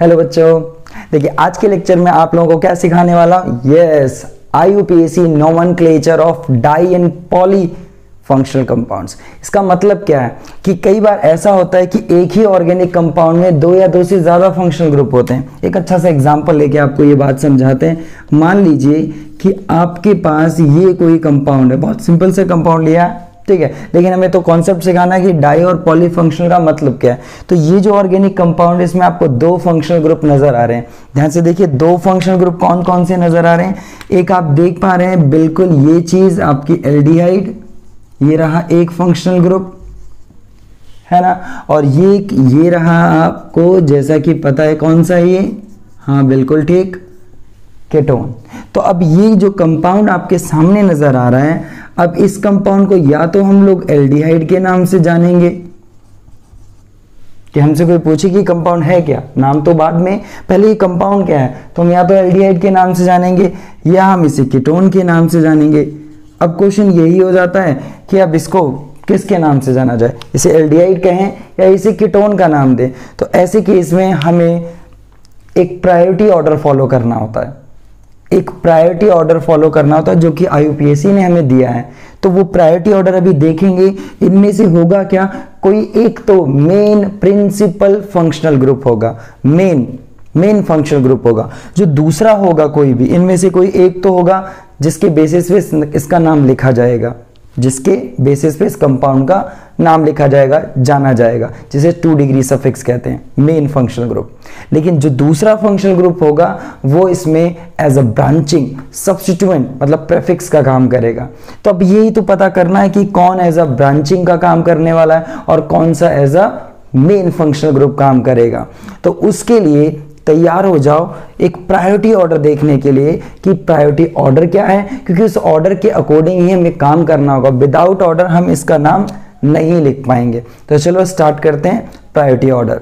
Hello बच्चों, देखिए आज के लेक्चर में आप लोगों को क्या सिखाने वाला। Yes, IUPAC nomenclature of di and poly functional compounds. इसका मतलब क्या है कि कई बार ऐसा होता है कि एक ही ऑर्गेनिक कंपाउंड में दो या दो से ज़्यादा फंक्शनल ग्रुप होते हैं। एक अच्छा सा एग्जांपल लेके आपको ये बात समझाते हैं। मान लीजिए कि आपके पास ये कोई कंपाउंड है, बहुत सिंपल से कंपाउंड लिया, ठीक है, लेकिन हमें तो कॉन्सेप्ट सिखाना है कि डाई और पॉली फंक्शनल का मतलब क्या है। तो ये जो ऑर्गेनिक कंपाउंड है इसमें आपको दो फंक्शनल ग्रुप नजर आ रहे हैं। ध्यान से देखिए, दो फंक्शनल ग्रुप कौन कौन से नजर आ रहे हैं। एक आप देख पा रहे हैं, बिल्कुल ये चीज आपकी एल्डिहाइड, ये रहा एक फंक्शनल ग्रुप, है ना, और ये रहा आपको जैसा कि पता है कौन सा ये, हाँ बिल्कुल ठीक, केटोन। तो अब ये जो कंपाउंड आपके सामने नजर आ रहा है, अब इस कंपाउंड को या तो हम लोग एल्डिहाइड के नाम से जानेंगे कि हमसे कोई पूछे कि कंपाउंड है क्या, नाम तो बाद में, पहले ये कंपाउंड क्या है, तो हम या तो एल्डिहाइड के नाम से जानेंगे या हम इसे कीटोन के नाम से जानेंगे। अब क्वेश्चन यही हो जाता है कि अब इसको किसके नाम से जाना जाए, इसे एल्डिहाइड कहें या इसे कीटोन का नाम दें। तो ऐसे केस में हमें एक प्रायोरिटी ऑर्डर फॉलो करना होता है, एक प्रायोरिटी ऑर्डर फॉलो करना होता है जो कि IUPAC ने हमें दिया है। तो वो प्रायोरिटी ऑर्डर अभी देखेंगे। इनमें से होगा क्या, कोई एक तो मेन प्रिंसिपल फंक्शनल ग्रुप होगा, मेन फंक्शनल ग्रुप होगा, जो दूसरा होगा कोई भी, इनमें से कोई एक तो होगा जिसके बेसिस पे इसका नाम लिखा जाएगा, जिसके बेसिस पे इस कंपाउंड का नाम लिखा जाएगा, जाना जाएगा, जिसे 2 डिग्री सफिक्स कहते हैं, मेन फंक्शनल ग्रुप। लेकिन जो दूसरा फंक्शनल ग्रुप होगा वो इसमें एज अ ब्रांचिंग सब्स्टिट्यूएंट, मतलब प्रेफिक्स का काम करेगा। तो अब यही तो पता करना है कि कौन एज अ ब्रांचिंग का काम करने वाला है और कौन सा as a main functional group काम करेगा। तो उसके लिए तैयार हो जाओ एक प्रायोरिटी ऑर्डर देखने के लिए कि प्रायोरिटी ऑर्डर क्या है, क्योंकि उस ऑर्डर के अकॉर्डिंग ही हमें काम करना होगा। विदाउट ऑर्डर हम इसका नाम नहीं लिख पाएंगे। तो चलो स्टार्ट करते हैं प्रायोरिटी ऑर्डर।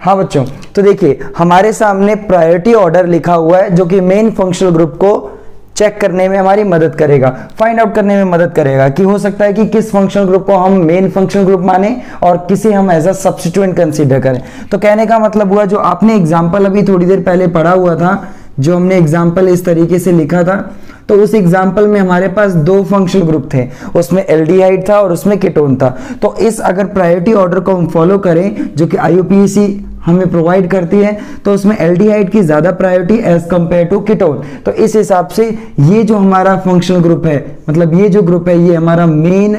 हाँ बच्चों, तो देखिए हमारे सामने प्रायोरिटी ऑर्डर लिखा हुआ है जो कि मेन फंक्शनल ग्रुप को चेक करने में हमारी मदद करेगा, फाइंड आउट करने में मदद करेगा कि हो सकता है कि किस फंक्शनल ग्रुप को हम मेन फंक्शनल ग्रुप माने और किसे हम एज अ सब्स्टिट्यूएंट कंसीडर करें। तो कहने का मतलब हुआ, जो आपने एग्जाम्पल अभी थोड़ी देर पहले पढ़ा हुआ था, जो हमने एग्जाम्पल इस तरीके से लिखा था, तो उस एग्जाम्पल में हमारे पास दो फंक्शनल ग्रुप थे, उसमें एल्डिहाइड था और उसमें कीटोन था। तो इस अगर प्रायोरिटी ऑर्डर को हम फॉलो करें जो कि IUPAC हमें प्रोवाइड करती है, तो उसमें एल्डिहाइड की ज़्यादा priority as compare to ketone. तो इस हिसाब से ये जो हमारा फंक्शनल ग्रुप है, मतलब ये जो ग्रुप है, ये हमारा मेन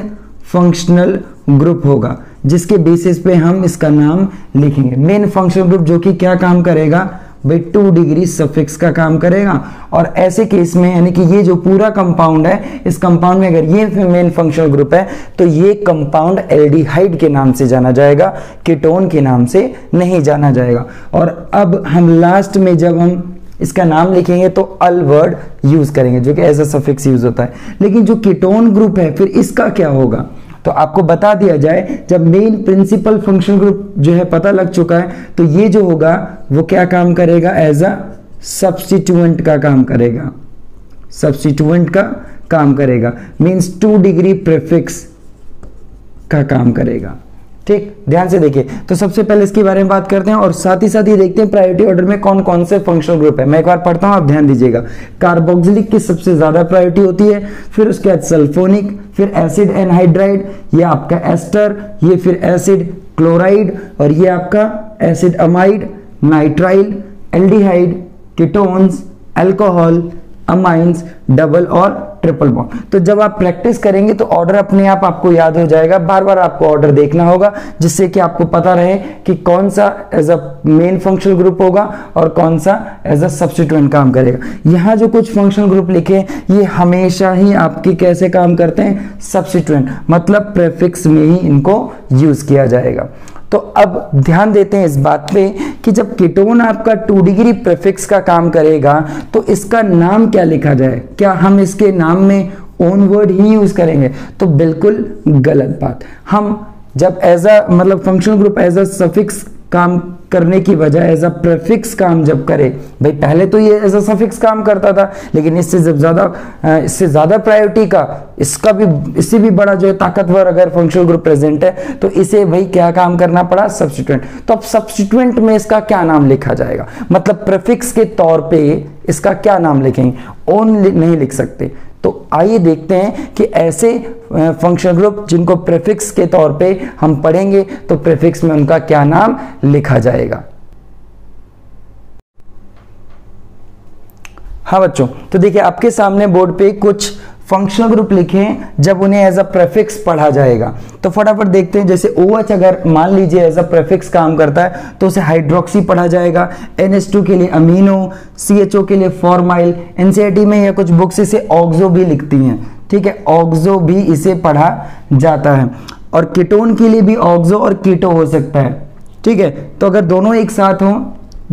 फंक्शनल ग्रुप होगा जिसके बेसिस पे हम इसका नाम लिखेंगे। मेन फंक्शनल ग्रुप जो कि क्या काम करेगा भाई, 2 डिग्री सफिक्स का काम करेगा। और ऐसे केस में यानी कि ये जो पूरा कंपाउंड है, इस कंपाउंड में अगर ये मेन फंक्शनल ग्रुप है तो ये कंपाउंड एल्डिहाइड के नाम से जाना जाएगा, कीटोन के नाम से नहीं जाना जाएगा। और अब हम लास्ट में जब हम इसका नाम लिखेंगे तो अल वर्ड यूज करेंगे जो कि एज अ सफिक्स यूज होता है। लेकिन जो कीटोन ग्रुप है फिर इसका क्या होगा, तो आपको बता दिया जाए जब मेन प्रिंसिपल फंक्शनल ग्रुप जो है पता लग चुका है, तो ये जो होगा वो क्या काम करेगा, एज अ सब्स्टिट्यूएंट का काम करेगा, सब्स्टिट्यूएंट का काम करेगा, मींस 2 डिग्री प्रीफिक्स का काम करेगा। ठीक, ध्यान से देखिए। तो सबसे पहले इसके बारे में बात करते हैं और साथ ही साथ ये देखते हैं प्रायोरिटी ऑर्डर में कौन कौन से फंक्शनल ग्रुप है। मैं एक बार पढ़ता हूं, आप ध्यान दीजिएगा। कार्बोक्सिलिक की सबसे ज्यादा प्रायोरिटी होती है, फिर उसके बाद सल्फोनिक, फिर एसिड एनहाइड्राइड, ये आपका एस्टर, ये फिर एसिड क्लोराइड, और ये आपका acid amide, nitrile, aldehyde, ketones, alcohol, amines, double और ट्रिपल बॉन्ड। तो जब आप प्रैक्टिस करेंगे तो ऑर्डर अपने आप आपको याद हो जाएगा। बार बार आपको ऑर्डर देखना होगा जिससे कि आपको पता रहे कि कौन सा as a main functional group होगा और कौन सा एज अ सब्स्टिट्यूएंट काम करेगा। यहाँ जो कुछ फंक्शनल ग्रुप लिखे हैं ये हमेशा ही आपके कैसे काम करते हैं, सब्स्टिट्यूएंट, मतलब प्रीफिक्स में ही इनको यूज किया जाएगा। तो अब ध्यान देते हैं इस बात पे कि जब कीटोन आपका 2 डिग्री प्रीफिक्स का काम करेगा तो इसका नाम क्या लिखा जाए, क्या हम इसके नाम में ओन वर्ड ही यूज करेंगे? तो बिल्कुल गलत बात। हम जब एज अ मतलब functional group as a suffix काम करने की बजाय एज अ प्रीफिक्स काम जब करे, भाई पहले तो ये एज अ सफिक्स काम करता था, लेकिन इससे जब ज़्यादा प्रायोरिटी का इससे भी बड़ा जो है ताकतवर अगर फंक्शनल ग्रुप प्रेजेंट है तो इसे भाई क्या काम करना पड़ा, सब्स्टिट्यूएंट। तो अब सब्स्टिट्यूएंट में इसका क्या नाम लिखा जाएगा, मतलब प्रीफिक्स के तौर पे इसका क्या नाम लिखेंगे, ओन नहीं लिख सकते। तो आइए देखते हैं कि ऐसे फंक्शनल ग्रुप जिनको प्रीफिक्स के तौर पे हम पढ़ेंगे तो प्रीफिक्स में उनका क्या नाम लिखा जाएगा। हाँ बच्चों, तो देखिए आपके सामने बोर्ड पे कुछ फंक्शनल ग्रुप लिखें जब उन्हें एज अ प्रीफिक्स पढ़ा जाएगा। तो फटाफट देखते हैं, जैसे OH अगर मान लीजिए एज अ प्रीफिक्स काम करता है तो उसे हाइड्रोक्सी पढ़ा जाएगा, NH2 के लिए अमीनो, CHO के लिए फॉर्माइल। NCERT में या कुछ बुक्स इसे ऑक्सो भी लिखती हैं, ठीक है, ऑक्सो भी इसे पढ़ा जाता है। और कीटोन के लिए भी ऑक्सो और कीटो हो सकता है, ठीक है। तो अगर दोनों एक साथ हों,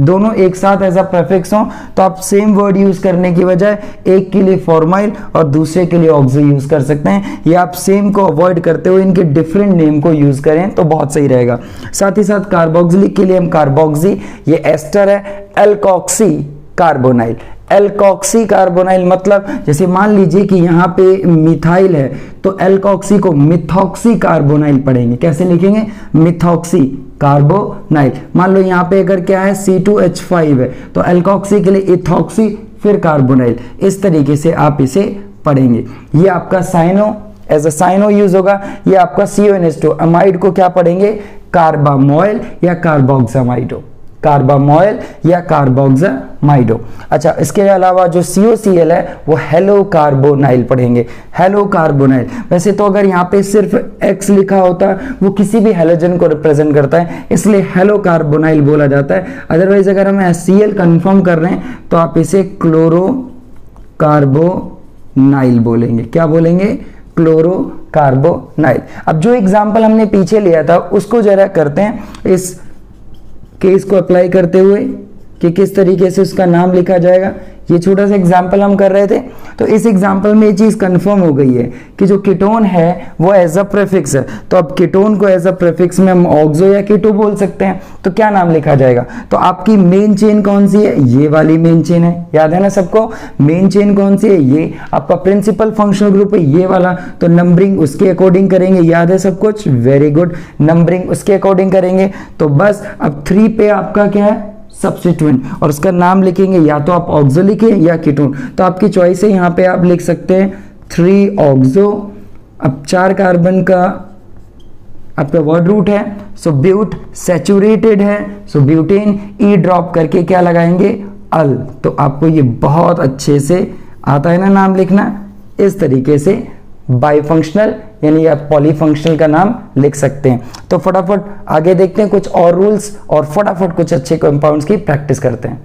दोनों एक साथ एज अ प्रीफिक्स हो, तो आप सेम वर्ड यूज करने की बजाय एक के लिए फॉर्माइल और दूसरे के लिए ऑक्सो यूज कर सकते हैं, या आप सेम को अवॉइड करते हुए इनके डिफरेंट नेम को यूज करें तो बहुत सही रहेगा। साथ ही साथ कार्बोक्सिलिक के लिए हम कार्बोक्सी, ये एस्टर है, एल्कॉक्सी कार्बोनाइल, एल्कॉक्सी कार्बोनाइल मतलब जैसे मान लीजिए कि यहाँ पे मिथाइल है तो एल्कॉक्सी को मिथॉक्सी कार्बोनाइल पढ़ेंगे। कैसे लिखेंगे, मिथॉक्सी कार्बोनाइल। मान लो यहाँ पे अगर क्या है C2H5 है तो एल्कॉक्सी के लिए इथॉक्सी फिर कार्बोनाइल, इस तरीके से आप इसे पढ़ेंगे। ये आपका cyano, as a cyano use होगा। ये आपका CO NH2, अमाइड को क्या पढ़ेंगे, कार्बामोइल या कार्बोक्सामाइडो, कार्बामोइल या कार्बोक्सामाइडो। अच्छा, इसके अलावा जो COCl है वो हेलो कार्बोनाइल पढ़ेंगे, हेलो कार्बोनाइल। वैसे तो अगर यहाँ पे सिर्फ X लिखा होता वो किसी भी हेलोजन को रिप्रेजेंट करता है, इसलिए हेलो कार्बोनाइल बोला जाता है। अदरवाइज अगर हम HCl कंफर्म कर रहे हैं तो आप इसे क्लोरो कार्बोनाइल बोलेंगे। क्या बोलेंगे, क्लोरो कार्बोनाइल। अब जो एग्जाम्पल हमने पीछे लिया था उसको जरा करते हैं, इस केस को अप्लाई करते हुए कि किस तरीके से उसका नाम लिखा जाएगा। ये छोटा सा एग्जाम्पल हम कर रहे थे, तो इस एग्जाम्पल में ये चीज़ कंफर्म हो गई है कि जो कीटोन है वो एज अ प्रीफिक्स है, तो अब कीटोन को एज अ प्रीफिक्स में हम ऑक्सो या कीटो बोल सकते हैं। तो क्या नाम लिखा जाएगा, तो आपकी मेन चेन कौन सी है, ये वाली मेन चेन है, याद है ना सबको, मेन चेन कौन सी है, ये आपका प्रिंसिपल फंक्शनल ग्रुप है ये वाला, तो नंबरिंग उसके अकॉर्डिंग करेंगे। याद है सब कुछ, वेरी गुड, नंबरिंग उसके अकॉर्डिंग करेंगे। तो बस अब 3 पे आपका क्या है, सब्स्टिट्यूएंट, और उसका नाम लिखेंगे, या तो आप ऑक्सो लिखें या कीटोन। तो आपकी चॉइस है, यहाँ पे आप लिख सकते हैं 3 ऑक्सो, अब 4 कार्बन का आपका वर्ड रूट है, सो ब्यूट सैचुरेटेड है, सो ब्यूटेन, ई ड्रॉप करके क्या लगाएंगे, अल। तो आपको ये बहुत अच्छे से आता है ना नाम लिखना, इस तरीके से बाई फंक्शनल यानी आप पॉली फंक्शनल का नाम लिख सकते हैं। तो फटाफट आगे देखते हैं कुछ और रूल्स और फटाफट कुछ अच्छे कंपाउंड्स की प्रैक्टिस करते हैं।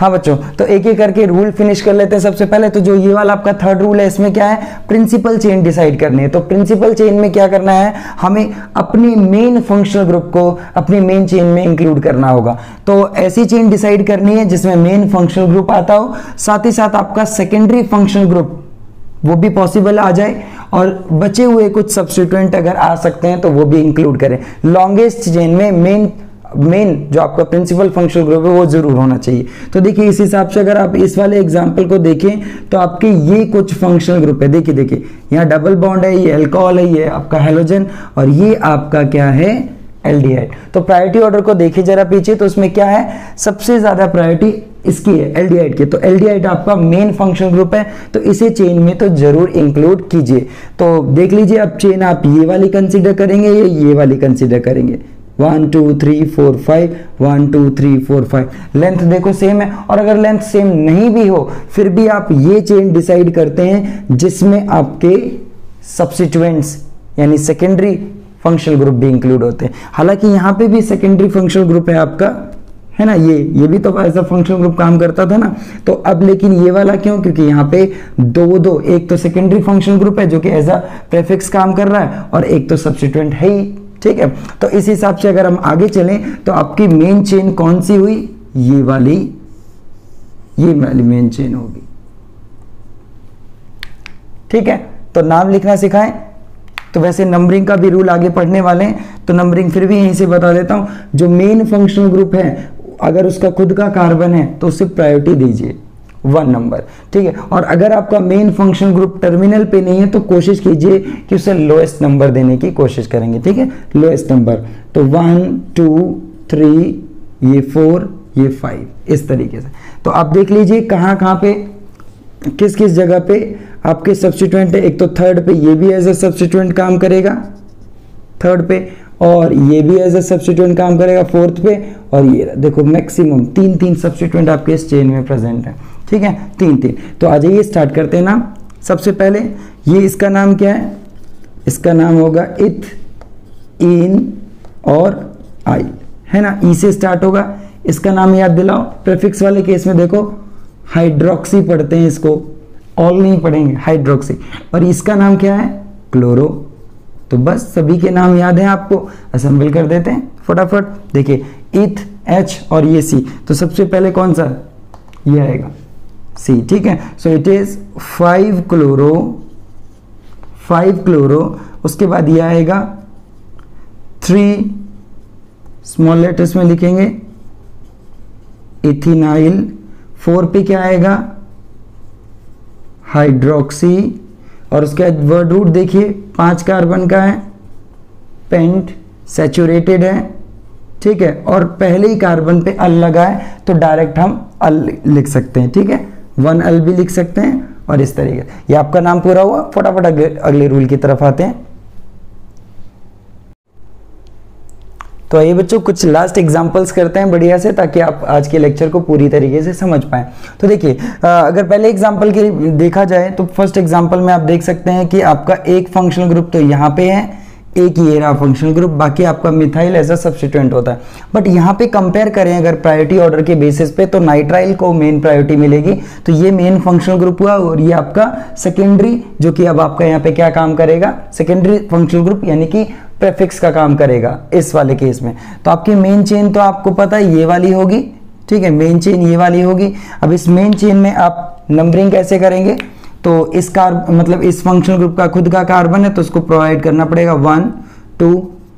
हाँ बच्चों, तो एक एक करके रूल फिनिश कर लेते हैं। सबसे पहले तो जो ये वाला आपका 3rd रूल है, इसमें क्या है, प्रिंसिपल चेन डिसाइड करनी है। तो प्रिंसिपल चेन में क्या करना है, हमें अपनी मेन फंक्शनल ग्रुप को अपनी मेन चेन में इंक्लूड करना होगा। तो ऐसी चेन डिसाइड करनी है जिसमें मेन फंक्शनल ग्रुप आता हो, साथ ही साथ आपका सेकेंडरी फंक्शनल ग्रुप वो भी पॉसिबल आ जाए, और बचे हुए कुछ सब्स्टिट्यूएंट अगर आ सकते हैं तो वो भी इंक्लूड करें। लॉन्गेस्ट चेन में मेन जो आपका प्रिंसिपल फंक्शनल ग्रुप है वो जरूर होना चाहिए। तो देखिए इस हिसाब से अगर आप इस वाले एग्जाम्पल को देखें तो आपके ये कुछ फंक्शनल ग्रुप है, देखिए यहाँ डबल बॉन्ड है, ये अल्कोहल है, ये आपका हेलोजन, और ये आपका क्या है, एल्डिहाइड। तो प्रायोरिटी ऑर्डर को देखिए जरा पीछे, तो उसमें क्या है, सबसे ज्यादा प्रायोरिटी इसकी है एल्डिहाइड की। तो एल्डिहाइड आपका मेन फंक्शनल ग्रुप है, तो इसे चेन में तो जरूर इंक्लूड कीजिए। तो देख लीजिए अब चेन आप ये वाली कंसिडर करेंगे या ये वाली कंसिडर करेंगे, 1 2 3 4 5, 1 2 3 4 5, लेंथ देखो सेम है। और अगर लेंथ सेम नहीं भी हो फिर भी आप ये चेन डिसाइड करते हैं जिसमें आपके सब्स्टिट्यूएंट्स यानी सेकेंडरी फंक्शनल ग्रुप भी इंक्लूड होते हैं। हालांकि यहाँ पे भी सेकेंडरी फंक्शनल ग्रुप है आपका, है ना, ये भी तो ऐसा फंक्शनल ग्रुप काम करता था ना। तो अब लेकिन ये वाला क्यों, क्योंकि यहाँ पे दो, एक तो सेकेंडरी फंक्शनल ग्रुप है जो कि एज अ प्रीफिक्स काम कर रहा है, और एक तो सब्स्टिट्यूएंट है ही, ठीक है। तो इस हिसाब से अगर हम आगे चलें तो आपकी मेन चेन कौन सी हुई, ये वाली मेन चेन होगी, ठीक है। तो नाम लिखना सिखाएं, तो वैसे नंबरिंग का भी रूल आगे पढ़ने वाले हैं, तो नंबरिंग फिर भी यहीं से बता देता हूँ। जो मेन फंक्शनल ग्रुप है अगर उसका खुद का कार्बन है तो उसे प्रायोरिटी दीजिए 1 नंबर, ठीक है। और अगर आपका मेन फंक्शन ग्रुप टर्मिनल पे नहीं है तो कोशिश कीजिए कि उसे लोएस्ट नंबर देने की कोशिश करेंगे, ठीक है, लोएस्ट नंबर। तो 1 2 3 ये 4 ये 5 इस तरीके से। तो आप देख लीजिए कहाँ पे किस किस जगह पे आपके सब्स्टिट्यूएंट है। एक तो थर्ड पे ये भी एज ए सब्स्टिट्यूएंट काम करेगा थर्ड पे, और ये भी एज ए सब्स्टिट्यूएंट काम करेगा फोर्थ पे, और ये देखो मैक्सिमम 3 सब्स्टिट्यूएंट आपके इस चेन में प्रेजेंट है, ठीक है, 3 3। तो आ जाइए स्टार्ट करते हैं नाम। सबसे पहले ये इसका नाम क्या है, इसका नाम होगा इथ, इन और आई, है ना, ई से स्टार्ट होगा। इसका नाम याद दिलाओ, प्रीफिक्स वाले केस में देखो हाइड्रोक्सी पढ़ते हैं इसको, ऑल नहीं पढ़ेंगे, हाइड्रोक्सी। और इसका नाम क्या है, क्लोरो। तो बस सभी के नाम याद हैं आपको, असेंबल कर देते हैं फटाफट। देखिए इथ, एच और ये सी, तो सबसे पहले कौन सा ये आएगा सी, ठीक है। So it is 5 chloro. उसके बाद ये आएगा 3 स्मॉल लेटर्स में लिखेंगे इथिनाइल, 4 पे क्या आएगा हाइड्रोक्सी, और उसके बाद वर्ड रूट देखिए 5 कार्बन का है, पेंट सैचुरेटेड है, ठीक है, और पहले ही कार्बन पे अल लगा है तो डायरेक्ट हम अल लिख सकते हैं, ठीक है, 1 अल भी लिख सकते हैं। और इस तरीके ये आपका नाम पूरा हुआ। फटाफट अगले रूल की तरफ आते हैं। तो ये बच्चों कुछ लास्ट एग्जांपल्स करते हैं बढ़िया से, ताकि आप आज के लेक्चर को पूरी तरीके से समझ पाएं। तो देखिए अगर पहले एग्जांपल की देखा जाए तो फर्स्ट एग्जांपल में आप देख सकते हैं कि आपका एक फंक्शनल ग्रुप तो यहाँ पे है, एक ही रहा फंक्शनल ग्रुप, बाकी आपका मिथाइल एज अ सब्स्टिट्यूएंट होता है। बट यहाँ पे कंपेयर करें अगर प्रायोरिटी ऑर्डर के बेसिस पे तो नाइट्राइल को मेन प्रायोरिटी मिलेगी, तो ये मेन फंक्शनल ग्रुप हुआ और ये आपका सेकेंडरी, जो कि अब आपका यहाँ पे क्या काम करेगा, सेकेंडरी फंक्शनल ग्रुप, यानी कि प्रीफिक्स का काम करेगा इस वाले केस में। तो आपकी मेन चेन तो आपको पता है ये वाली होगी, ठीक है, मेन चेन ये वाली होगी। अब इस मेन चेन में आप नंबरिंग कैसे करेंगे, तो इस इस फंक्शनल ग्रुप का खुद का कार्बन है तो उसको प्रोवाइड करना पड़ेगा 1 2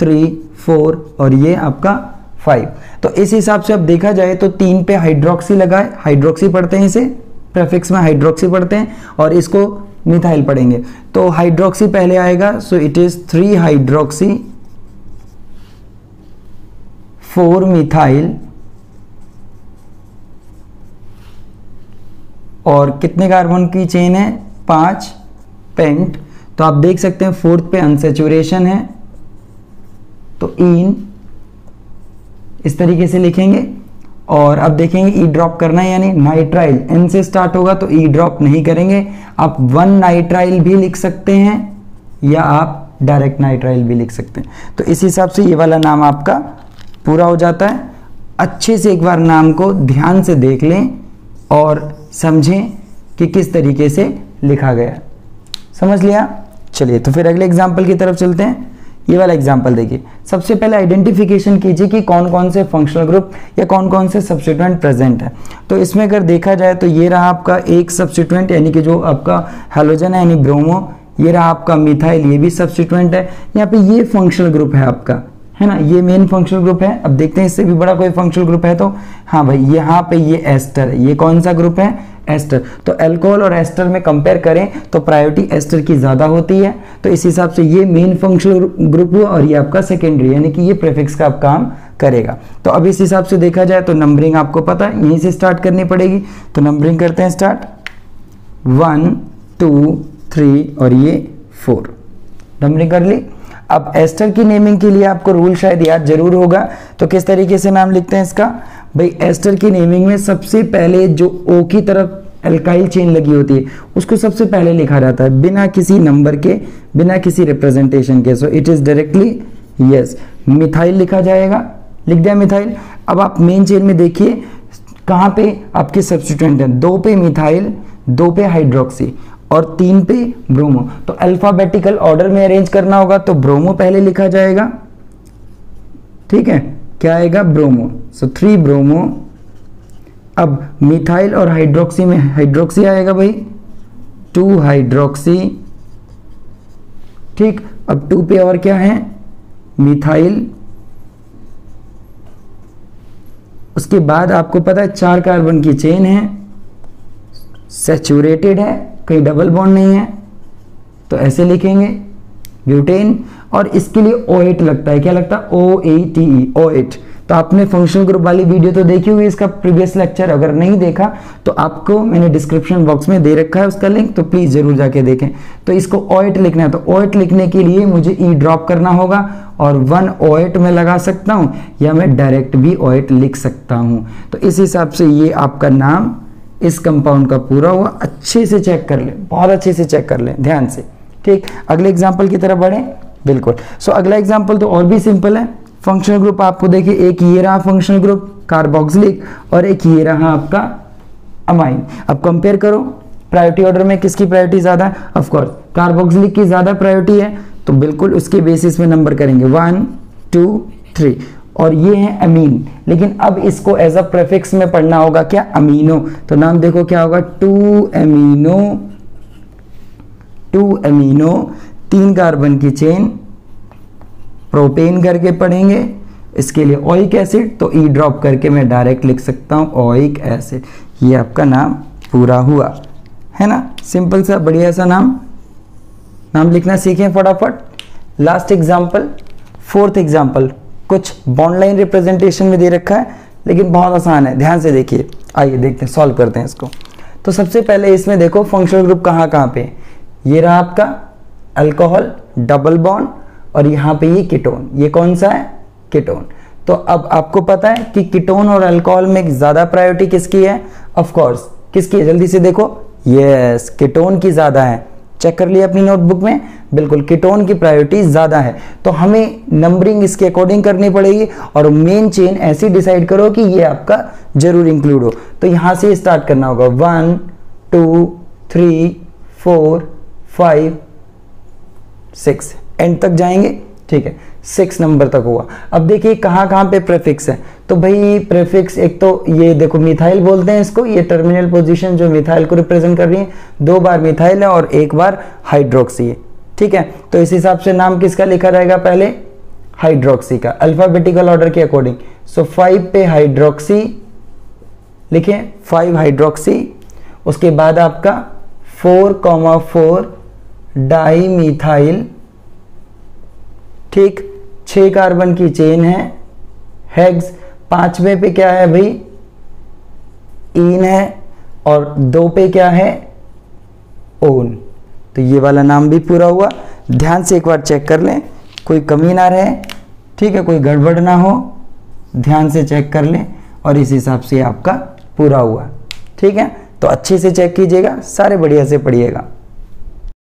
3 4 और ये आपका 5। तो इस हिसाब से अब देखा जाए तो 3 पे हाइड्रोक्सी लगाए, हाइड्रोक्सी पढ़ते हैं इसे, प्रीफिक्स में हाइड्रोक्सी पढ़ते हैं, और इसको मिथाइल पढ़ेंगे। तो हाइड्रोक्सी पहले आएगा, so it is 3 hydroxy 4 methyl, और कितने कार्बन की चेन है 5 पेंट। तो आप देख सकते हैं फोर्थ पे अनसेचुरेशन है तो इन इस तरीके से लिखेंगे। और अब देखेंगे ई ड्रॉप करना है यानी नाइट्राइल, एन से स्टार्ट होगा तो ई ड्रॉप नहीं करेंगे। आप 1 नाइट्राइल भी लिख सकते हैं या आप डायरेक्ट नाइट्राइल भी लिख सकते हैं। तो इस हिसाब से ये वाला नाम आपका पूरा हो जाता है। अच्छे से एक बार नाम को ध्यान से देख लें और समझें कि किस तरीके से लिखा गया, समझ लिया। चलिए तो फिर अगले एग्जाम्पल की तरफ चलते हैं। ये वाला एग्जाम्पल देखिए, सबसे पहले आइडेंटिफिकेशन कीजिए कि कौन कौन से फंक्शनल ग्रुप या कौन कौन से सब्स्टिट्यूएंट प्रेजेंट है। तो इसमें अगर देखा जाए तो ये रहा आपका एक सब्स्टिट्यूएंट, यानी कि जो आपका हैलोजन है यानी ब्रोमो, ये रहा आपका मिथाइल, ये भी सब्स्टिट्यूएंट है, यहाँ पे ये फंक्शनल ग्रुप है आपका, है ना, ये मेन फंक्शनल ग्रुप है। अब देखते हैं इससे भी बड़ा कोई फंक्शनल ग्रुप है तो हाँ भाई यहाँ पे ये एस्टर है। ये कौन सा ग्रुप है, एस्टर। तो अल्कोहल और एस्टर में कंपेयर करें तो प्रायोरिटी एस्टर की ज़्यादा होती है। तो इस हिसाब से ये मेन फंक्शनल ग्रुप हुआ और ये आपका सेकेंडरी, यानी कि ये प्रीफिक्स का आप काम करेगा। तो अब इस हिसाब से देखा जाए तो नंबरिंग आपको पता है यहीं से स्टार्ट करनी पड़ेगी। तो नंबरिंग करते हैं स्टार्ट, 1 2 3 और ये 4, नंबरिंग कर ली। अब एस्टर की नेमिंग के लिए आपको रूल शायद याद जरूर होगा, तो किस तरीके से नाम लिखते हैं इसका, भाई एस्टर की नेमिंग में सबसे पहले जो ओ की तरफ एल्काइल चेन लगी होती है उसको सबसे पहले लिखा जाता है बिना किसी नंबर के, बिना किसी रिप्रेजेंटेशन के। So it is directly yes methyl लिखा जाएगा, लिख दिया मिथाइल। अब आप मेन चेन में देखिए कहाँ पे आपके सब्स्टिट्यूएंट हैं, 2 पे मिथाइल, 2 पे हाइड्रोक्सी और 3 पे ब्रोमो। तो अल्फाबेटिकल ऑर्डर में अरेंज करना होगा तो ब्रोमो पहले लिखा जाएगा, ठीक है, क्या आएगा ब्रोमो, सो 3 ब्रोमो। अब मिथाइल और हाइड्रोक्सी में हाइड्रोक्सी आएगा भाई 2 हाइड्रोक्सी, ठीक। अब 2 पे और क्या है, मिथाइल, उसके बाद आपको पता है 4 कार्बन की चेन है, सैचुरेटेड है, कोई डबल बॉन्ड नहीं है, तो ऐसे लिखेंगे ब्यूटेन। और इसके लिए O8 लगता है, क्या लगता है O8E, O8। तो आपने फंक्शनल ग्रुप वाली वीडियो तो देखी होगी, इसका प्रीवियस लेक्चर अगर नहीं देखा तो आपको मैंने डिस्क्रिप्शन बॉक्स में दे रखा है उसका लिंक, तो प्लीज जरूर जाके देखें। तो इसको O8 लिखना है, तो O8 लिखने के लिए मुझे E ड्रॉप करना होगा और 1 O8 में लगा सकता हूँ या मैं डायरेक्ट भी O8 लिख सकता हूँ। तो इस हिसाब से ये आपका नाम इस कंपाउंड का पूरा हुआ। अच्छे से चेक कर लें, बहुत अच्छे से चेक कर लें, ध्यान से, ठीक। अगले एग्जाम्पल की तरफ बढ़ें, बिल्कुल। सो अगला एग्जाम्पल तो और भी सिंपल है। फंक्शनल ग्रुप आपको देखिए, एक ये रहा फंक्शनल ग्रुप कार्बोक्सिलिक और एक ये रहा आपका अमाइन। अब कंपेयर करो प्रायोरिटी ऑर्डर में किसकी प्रायोरिटी ज़्यादा है, ऑफकोर्स कार्बोक्सिलिक की ज़्यादा प्रायोरिटी है, तो बिल्कुल उसके बेसिस में नंबर करेंगे 1 2 3। और ये है अमीन, लेकिन अब इसको एज अ प्रेफिक्स में पढ़ना होगा क्या, अमीनो। तो नाम देखो क्या होगा, 2 अमीनो 3 कार्बन की चेन, प्रोपेन करके पढ़ेंगे। इसके लिए ओइक एसिड, तो ई ड्रॉप करके मैं डायरेक्ट लिख सकता हूँ ओइक एसिड। ये आपका नाम पूरा हुआ है ना, सिंपल सा बढ़िया सा नाम। नाम लिखना सीखें फटाफट। लास्ट एग्जाम्पल, फोर्थ एग्जाम्पल, कुछ बॉन्ड लाइन रिप्रेजेंटेशन में दे रखा है लेकिन बहुत आसान है, ध्यान से देखिए। आइए देखते हैं, सॉल्व करते हैं इसको। तो सबसे पहले इसमें देखो फंक्शनल ग्रुप कहाँ कहाँ पे, ये रहा आपका अल्कोहल डबल बॉन्ड और यहाँ पे ये कीटोन, ये कौन सा है, कीटोन। तो अब आपको पता है कि कीटोन और अल्कोहल में ज़्यादा प्रायोरिटी किसकी है, ऑफ कोर्स किसकी है, जल्दी से देखो, यस कीटोन की ज़्यादा है। चेक कर लिया अपनी नोटबुक में, बिल्कुल कीटोन की प्रायोरिटी ज़्यादा है। तो हमें नंबरिंग इसके अकॉर्डिंग करनी पड़ेगी और मेन चेन ऐसी डिसाइड करो कि ये आपका जरूर इंक्लूड हो। तो यहाँ से स्टार्ट करना होगा 1 2 3 4 5 6, एंड तक जाएंगे, ठीक है, 6 नंबर तक हुआ। अब देखिए कहाँ कहाँ पे प्रेफिक्स है, तो भाई प्रेफिक्स एक तो ये देखो मिथाइल बोलते हैं इसको, ये टर्मिनल पोजीशन जो मिथाइल को रिप्रेजेंट कर रही है, 2 बार मिथाइल है और 1 बार हाइड्रोक्सी है, ठीक है। तो इस हिसाब से नाम किसका लिखा रहेगा, पहले हाइड्रोक्सी का, अल्फाबेटिकल ऑर्डर के अकॉर्डिंग। सो 5 पे हाइड्रोक्सी लिखें, 5 हाइड्रोक्सी, उसके बाद आपका 4,4 डाई मिथाइल, ठीक, 6 कार्बन की चेन है, हेक्स। 5वें पे क्या है भाई, इन है, और 2 पे क्या है, ओन। तो ये वाला नाम भी पूरा हुआ, ध्यान से एक बार चेक कर लें, कोई कमी ना रहे, ठीक है, कोई गड़बड़ ना हो, ध्यान से चेक कर लें। और इस हिसाब से आपका पूरा हुआ, ठीक है। तो अच्छे से चेक कीजिएगा, सारे बढ़िया से पढ़िएगा।